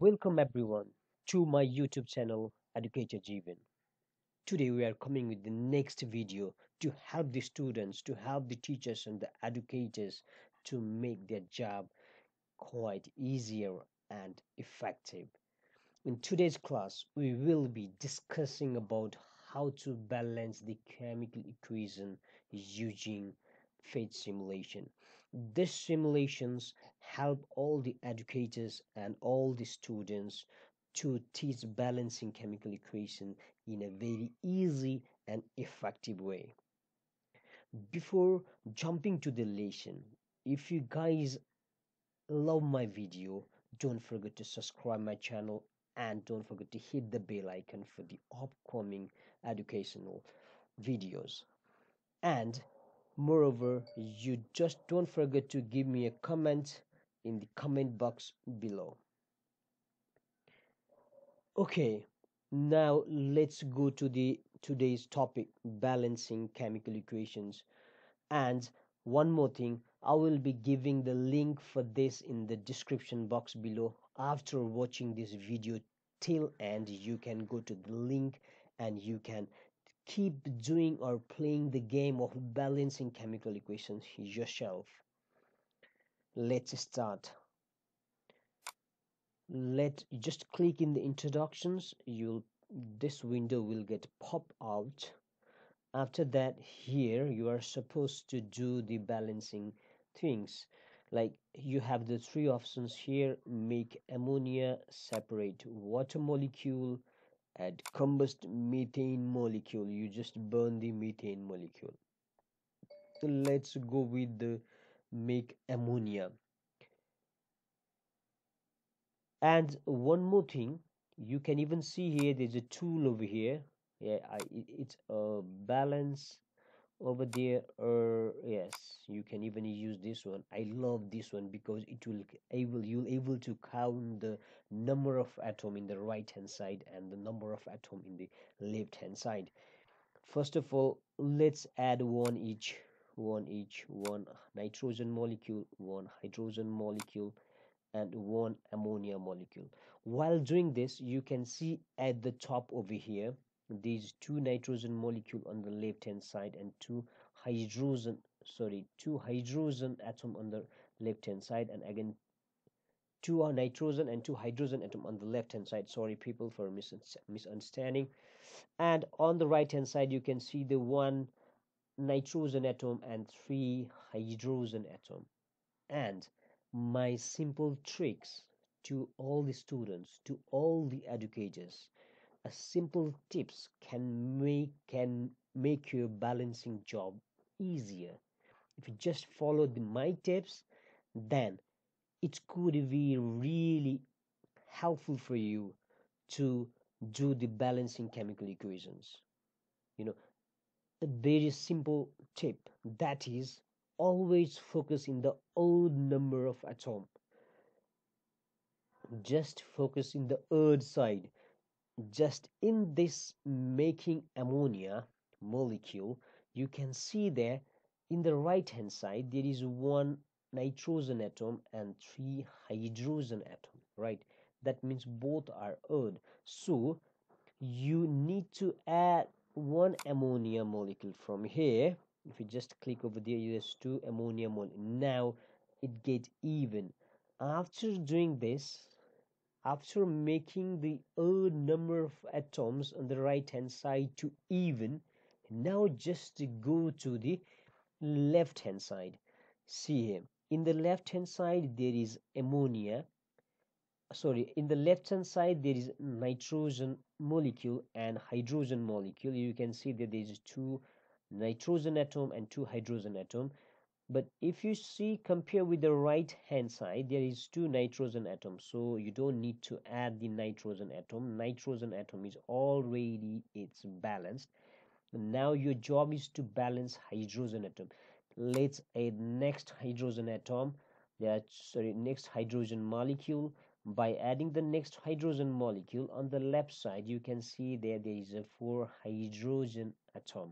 Welcome everyone to my YouTube channel Educator Jeevan. Today we are coming with the next video to help the students, to help the teachers and the educators to make their job quite easier and effective. In today's class we will be discussing about how to balance the chemical equation using PhET simulation. These simulations help all the educators and all the students to teach balancing chemical equation in a very easy and effective way. Before jumping to the lesson, if you guys love my video, don't forget to subscribe my channel and don't forget to hit the bell icon for the upcoming educational videos. And moreover, you just don't forget to give me a comment in the comment box below. Okay, now let's go to today's topic, balancing chemical equations. And one more thing, I will be giving the link for this in the description box below. After watching this video till end, you can go to the link and you can keep doing or playing the game of balancing chemical equations yourself. Let's start. Let's just click in the introductions. This window will get popped out. After that, here you are supposed to do the balancing things. Like you have the three options here: make ammonia, separate water molecule, and combust methane molecule. You just burn the methane molecule. So let's go with the make ammonia. And one more thing, you can even see here there's a tool over here. Yeah, it's a balance over there. Yes, you can even use this one. I love this one because it will you'll able to count the number of atom in the right hand side and the number of atom in the left hand side. First of all, let's add one nitrogen molecule, one hydrogen molecule, and one ammonia molecule. While doing this, you can see at the top over here these two nitrogen molecule on the left hand side and two hydrogen atom on the left hand side, and again two are nitrogen and two hydrogen atom on the left hand side. Sorry people for misunderstanding. And on the right hand side you can see the one nitrogen atom and three hydrogen atom. And my simple tricks to all the students, to all the educators, a simple tips can make your balancing job easier. If you just follow my tips, then it could be really helpful for you to do the balancing chemical equations. You know, a very simple tip, that is, always focus in the odd number of atom. Just focus in the odd side. Just in this making ammonia molecule, you can see there in the right hand side there is one nitrogen atom and three hydrogen atom, right? That means both are odd. So you need to add one ammonia molecule from here. If you just click over there, there's two ammonia molecule. Now it gets even. After doing this, after making the odd number of atoms on the right hand side to even, now just go to the left hand side. See here, in the left hand side there is ammonia, sorry, in the left hand side there is nitrogen molecule and hydrogen molecule. You can see that there is two nitrogen atom and two hydrogen atom. But if you see, compare with the right hand side, there is two nitrogen atoms, so you don't need to add the nitrogen atom. Nitrogen atom is already balanced. Now your job is to balance hydrogen atom. Let's add next hydrogen atom, next hydrogen molecule. By adding the next hydrogen molecule on the left side, you can see there is a four hydrogen atom.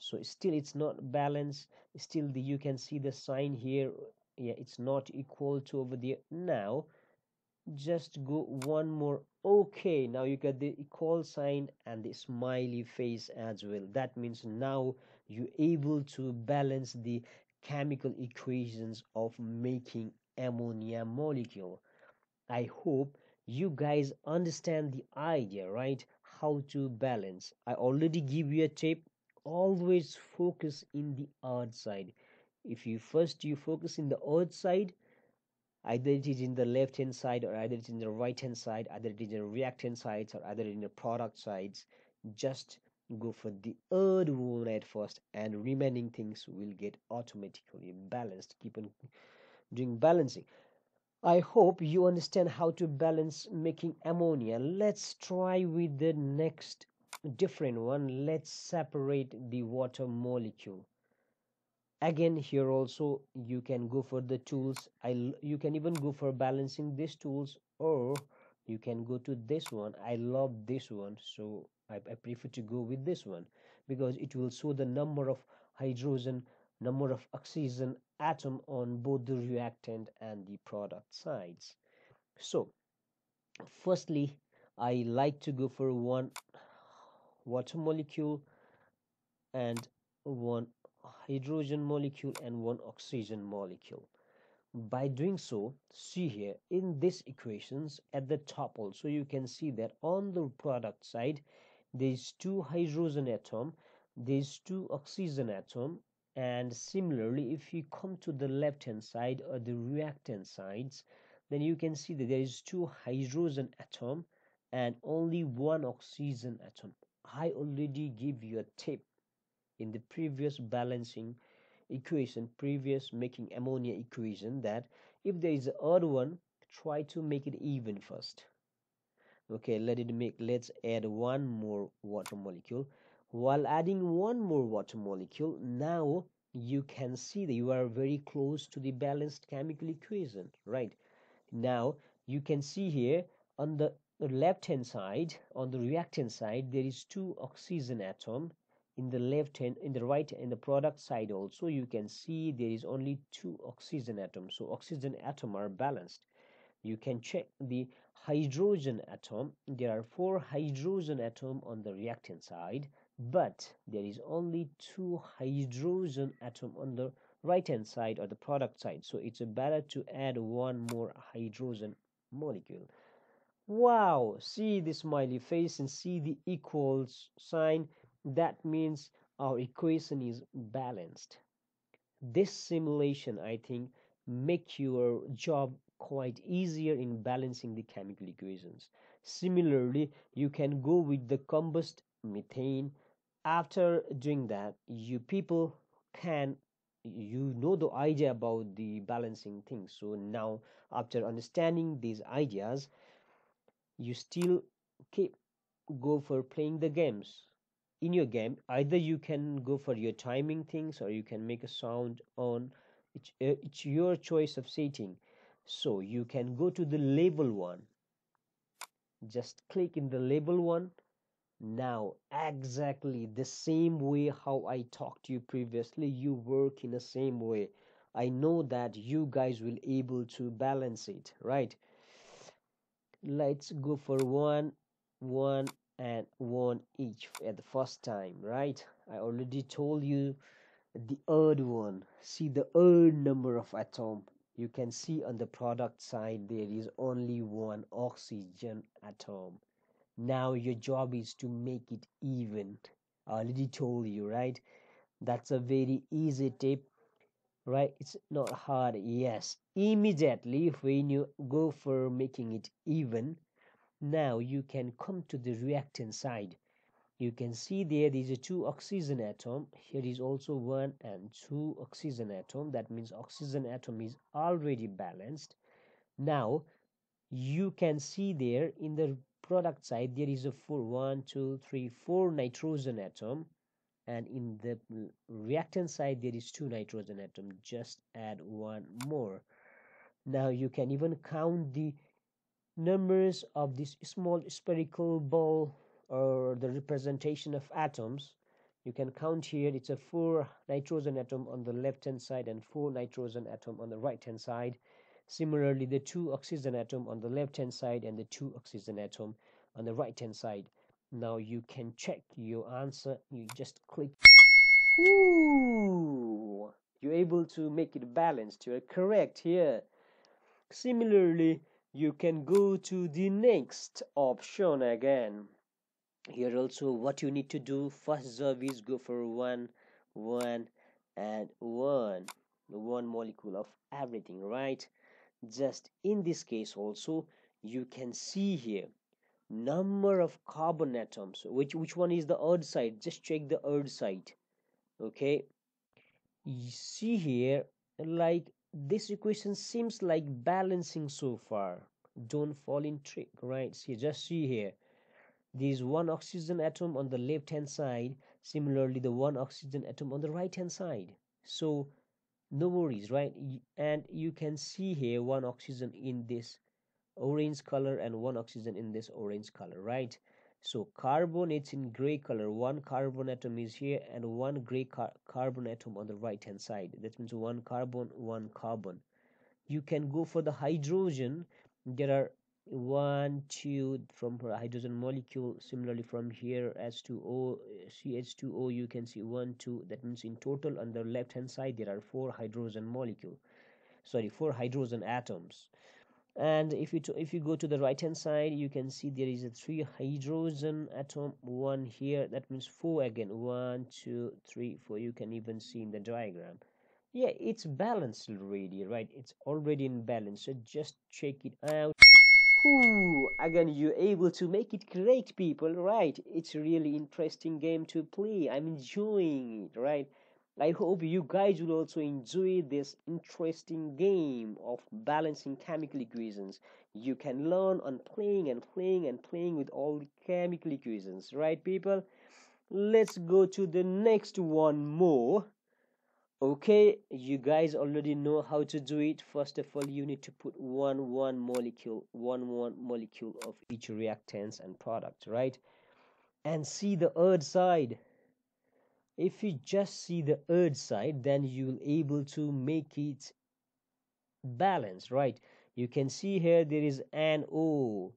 So still it's not balanced. Still you can see the sign here. Yeah, it's not equal to over there. Now just go one more. Okay, now you got the equal sign and the smiley face as well. That means now you're able to balance the chemical equations of making ammonia molecule. I hope you guys understand the idea, right? How to balance. I already give you a tip. Always focus in the odd side. If you first you focus in the odd side, either it is in the left hand side or either it's in the right hand side, either it is in the reactant sides or either in the product sides, just go for the odd one at first and remaining things will get automatically balanced. Keep on doing balancing. I hope you understand how to balance making ammonia. Let's try with the next different one. Let's separate the water molecule. Again, here also you can go for the tools. You can even go for balancing these tools, or you can go to this one. I love this one, so I prefer to go with this one because it will show the number of hydrogen, number of oxygen atom on both the reactant and the product sides. So firstly, I like to go for one water molecule and one hydrogen molecule and one oxygen molecule. By doing so, see here in this equations at the top also you can see that on the product side there's two hydrogen atom, there's two oxygen atom, and similarly if you come to the left hand side or the reactant sides, then you can see that there is two hydrogen atom and only one oxygen atom. I already give you a tip in the previous balancing equation, previous making ammonia equation, that if there is an odd one, try to make it even first. Okay, let's add one more water molecule. While adding one more water molecule, now you can see that you are very close to the balanced chemical equation. Right now you can see here on the left hand side, on the reactant side, there is two oxygen atom. In the left hand, in the right, in the product side also you can see there is only two oxygen atoms, so oxygen atom are balanced. You can check the hydrogen atom. There are four hydrogen atom on the reactant side, but there is only two hydrogen atom on the right hand side or the product side, so it's better to add one more hydrogen molecule. Wow, see the smiley face and see the equals sign. That means our equation is balanced. This simulation, I think, make your job quite easier in balancing the chemical equations. Similarly, you can go with the combust methane. After doing that, you people can, you know the idea about the balancing things. So now, after understanding these ideas, you still keep go for playing the games. In your game, either you can go for your timing things or you can make a sound on. It's your choice of setting. So you can go to the label one, just click in the label one. Now exactly the same way how I talked to you previously, you work in the same way. I know that you guys will able to balance it, right? Let's go for one and one each at the first time, right? I already told you the odd one. See the odd number of atom. You can see on the product side there is only one oxygen atom. Now your job is to make it even. I already told you, right? That's a very easy tip, right? It's not hard. Yes, immediately when you go for making it even, now you can come to the reactant side. You can see there is a two oxygen atom. Here is also one and two oxygen atom. That means oxygen atom is already balanced. Now you can see there in the product side there is a 4 1 2 3 4 nitrogen atom, and in the reactant side there is two nitrogen atom. Just add one more. Now you can even count the numbers of this small spherical ball or the representation of atoms. You can count here. It's a 4 nitrogen atom on the left hand side and 4 nitrogen atom on the right hand side. Similarly, the two oxygen atom on the left hand side and the two oxygen atom on the right hand side. Now you can check your answer. You just click. Ooh, you're able to make it balanced. You're correct here. Similarly, you can go to the next option again. Here also, what you need to do first job is go for one molecule of everything, right? Just in this case also, you can see here number of carbon atoms. Which one is the odd side? Just check the odd side. Okay, you see here, like this equation seems like balancing so far. Don't fall in trick, right? See, just see here, there's one oxygen atom on the left hand side, similarly the one oxygen atom on the right hand side, so no worries, right? And you can see here one oxygen in this orange color and one oxygen in this orange color, right? So carbon, it's in gray color. One carbon atom is here and one gray carbon atom on the right hand side. That means one carbon, one carbon. You can go for the hydrogen. There are 1, 2 from hydrogen molecule. Similarly from here, H2O, CH2O, you can see 1, 2. That means in total on the left hand side there are 4 hydrogen molecule, sorry, 4 hydrogen atoms. And if you go to the right hand side, you can see there is a 3 hydrogen atom, 1 here. That means 4 again. 1, 2, 3, 4. You can even see in the diagram. Yeah, it's balanced already, right? It's already in balance. So just check it out. Ooh, again, you're able to make it correct, people, right? It's a really interesting game to play. I'm enjoying it, right? I hope you guys will also enjoy this interesting game of balancing chemical equations. You can learn on playing and playing and playing with all the chemical equations, right, people? Let's go to the next one more. Okay, you guys already know how to do it. First of all, you need to put one molecule of each reactants and product, right? And see the other side. If you just see the odd side, then you'll able to make it balanced, right? You can see here there is NO.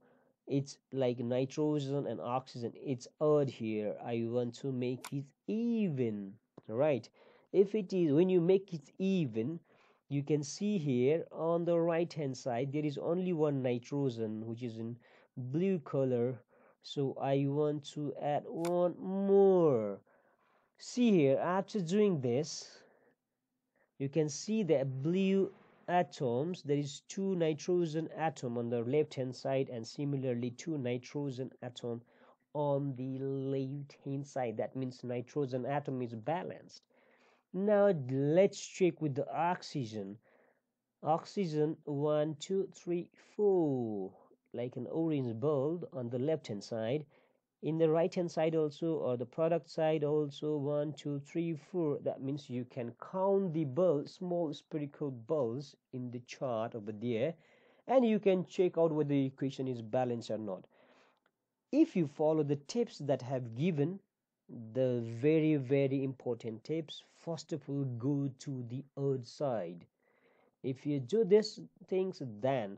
It's like nitrogen and oxygen. It's odd here. I want to make it even, right? If it is, when you make it even, you can see here on the right hand side there is only one nitrogen, which is in blue color. So I want to add one more. See here, after doing this, you can see the blue atoms. There is 2 nitrogen atom on the left hand side and similarly 2 nitrogen atom on the left hand side. That means nitrogen atom is balanced. Now let's check with the oxygen. Oxygen 1, 2, 3, 4, like an orange bulb on the left hand side. In the right hand side also, or the product side also, 1, 2, 3, 4. That means you can count the balls, small spherical balls in the chart over there, and you can check out whether the equation is balanced or not. If you follow the tips that have given, the very, very important tips, first of all, go to the other side. If you do these things, then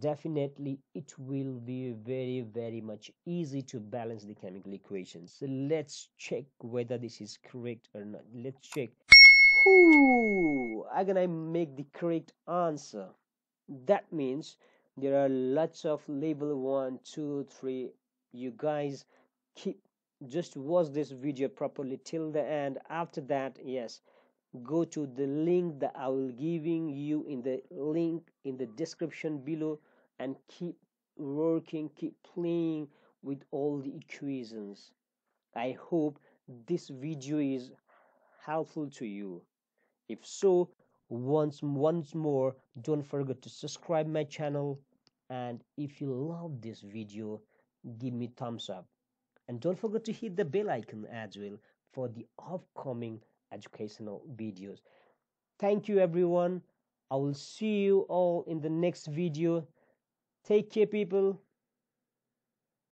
definitely it will be very, very much easy to balance the chemical equations. So let's check whether this is correct or not. Let's check. Ooh, again I make the correct answer. That means there are lots of label 1, 2, 3. You guys just watch this video properly till the end. After that, yes, go to the link that I will giving you in the link in the description below and keep working, keep playing with all the equations. I hope this video is helpful to you. If so, once more, don't forget to subscribe my channel, and if you love this video, give me thumbs up, and don't forget to hit the bell icon as well for the upcoming educational videos. Thank you everyone. I will see you all in the next video. Take care, people.